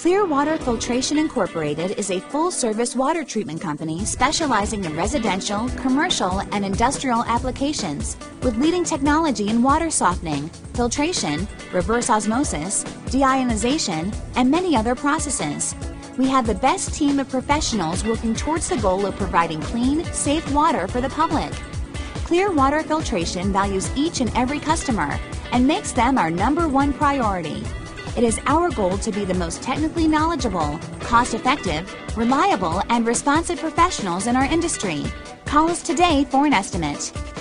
Clear Water Filtration Incorporated is a full-service water treatment company specializing in residential, commercial, and industrial applications with leading technology in water softening, filtration, reverse osmosis, deionization, and many other processes. We have the best team of professionals working towards the goal of providing clean, safe water for the public. Clear Water Filtration values each and every customer and makes them our #1 priority. It is our goal to be the most technically knowledgeable, cost-effective, reliable, and responsive professionals in our industry. Call us today for an estimate.